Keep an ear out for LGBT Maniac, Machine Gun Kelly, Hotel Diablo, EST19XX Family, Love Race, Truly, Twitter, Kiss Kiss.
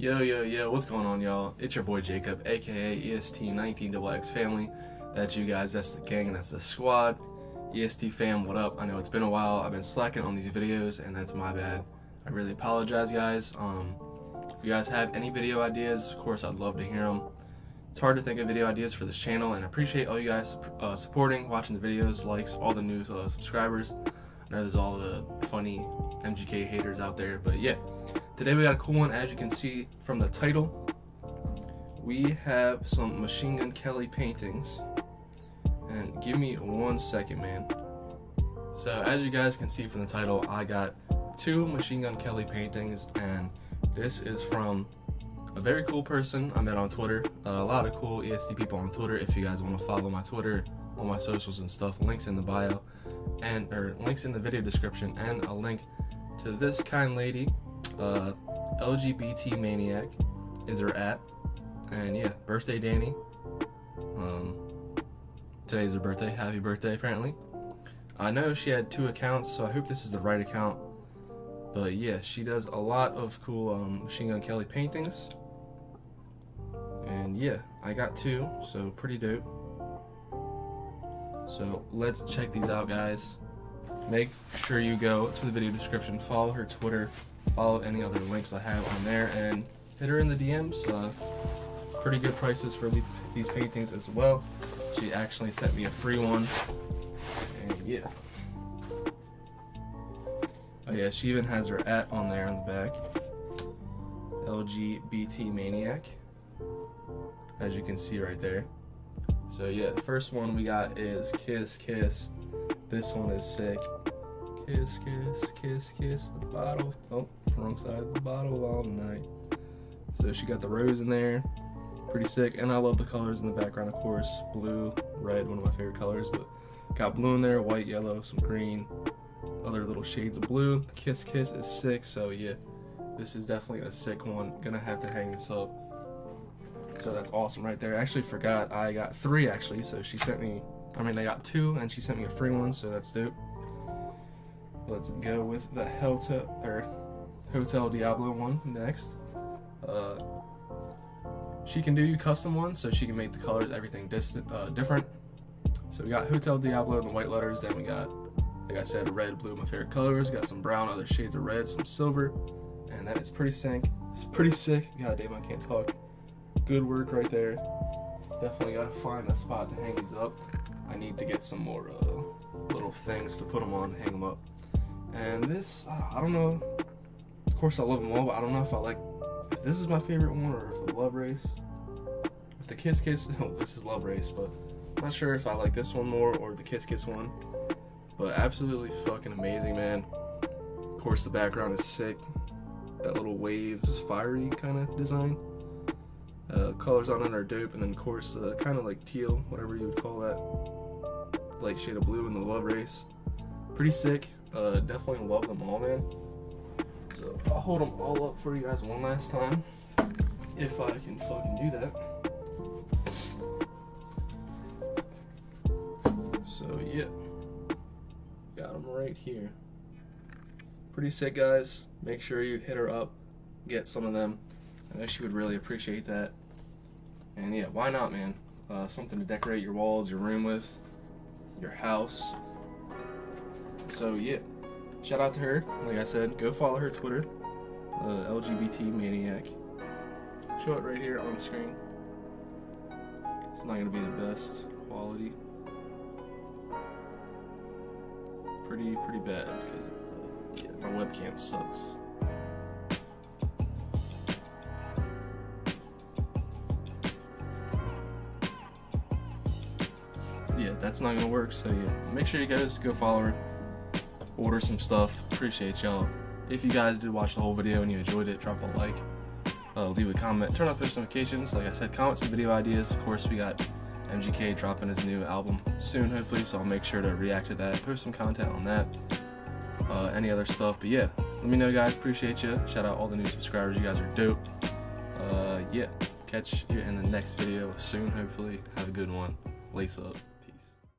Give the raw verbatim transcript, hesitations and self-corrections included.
Yo, yo, yo, what's going on, y'all? It's your boy Jacob, aka E S T nineteen X X Family. That's you guys, that's the gang, that's the squad. E S T fam, what up? I know it's been a while, I've been slacking on these videos, and that's my bad. I really apologize, guys. Um, if you guys have any video ideas, of course, I'd love to hear them. It's hard to think of video ideas for this channel, and I appreciate all you guys uh, supporting, watching the videos, likes, all the new uh, subscribers. I know there's all the funny M G K haters out there, but yeah. Today we got a cool one, as you can see from the title. We have some Machine Gun Kelly paintings. And give me one second, man. So as you guys can see from the title, I got two Machine Gun Kelly paintings, and this is from a very cool person I met on Twitter. Uh, a lot of cool E S T people on Twitter. If you guys want to follow my Twitter, all my socials and stuff, links in the bio, and or links in the video description, and a link to this kind lady. Uh, L G B T Maniac is her app, and yeah, birthday Danny. Um, today's her birthday. Happy birthday, apparently. I know she had two accounts, so I hope this is the right account. But yeah, she does a lot of cool um, Machine Gun Kelly paintings, and yeah, I got two, so pretty dope. So let's check these out, guys. Make sure you go to the video description, follow her Twitter, follow any other links I have on there, and hit her in the D Ms. Uh, pretty good prices for these paintings as well. She actually sent me a free one, and yeah. Oh yeah, she even has her at on there on the back. L G B T Maniac, as you can see right there. So yeah, the first one we got is Kiss Kiss. This one is sick. Kiss, kiss, kiss, kiss the bottle. Oh, wrong side of the bottle all night. So she got the rose in there. Pretty sick. And I love the colors in the background, of course. Blue, red, one of my favorite colors. But got blue in there, white, yellow, some green, other little shades of blue. Kiss Kiss is sick. So yeah, this is definitely a sick one. Gonna have to hang this up. So that's awesome right there. I actually forgot I got three actually. So she sent me, I mean I got two and she sent me a free one. So that's dope. Let's go with the Helta, or Hotel Diablo one next. Uh, she can do you custom ones, so she can make the colors, everything distant, uh, different. So we got Hotel Diablo in the white letters, then we got, like I said, red, blue, my favorite colors. We got some brown, other shades of red, some silver, and that is pretty sick. It's pretty sick. God damn, I can't talk. Good work right there. Definitely gotta find a spot to hang these up. I need to get some more uh, little things to put them on, hang them up. And this, uh, I don't know, of course I love them all, but I don't know if I like, if this is my favorite one, or if the Love Race, if the Kiss Kiss, no, this is Love Race, but I'm not sure if I like this one more, or the Kiss Kiss one, but absolutely fucking amazing, man. Of course the background is sick, that little waves, fiery kind of design, uh, colors on it are dope, and then of course, uh, kind of like teal, whatever you would call that, light shade of blue in the Love Race, pretty sick. Uh, definitely love them all, man. So I'll hold them all up for you guys one last time, if I can fucking do that. So yeah, got them right here. Pretty sick, guys. Make sure you hit her up, get some of them. I know she would really appreciate that. And yeah, why not, man? Uh, something to decorate your walls, your room with, your house. So yeah, shout out to her. Like I said, go follow her Twitter, uh, L G B T Maniac. Show it right here on the screen. It's not gonna be the best quality. Pretty, pretty bad because uh, yeah, my webcam sucks. Yeah, that's not gonna work. So yeah, make sure you guys go follow her. Order some stuff. Appreciate y'all. If you guys did watch the whole video and you enjoyed it, drop a like, uh, leave a comment, turn on post notifications. Like I said, comment some video ideas. Of course, we got M G K dropping his new album soon, hopefully, so I'll make sure to react to that, post some content on that, uh, any other stuff. But yeah, let me know, guys. Appreciate you. Shout out all the new subscribers. You guys are dope. Uh, yeah, catch you in the next video soon, hopefully. Have a good one. Lace up.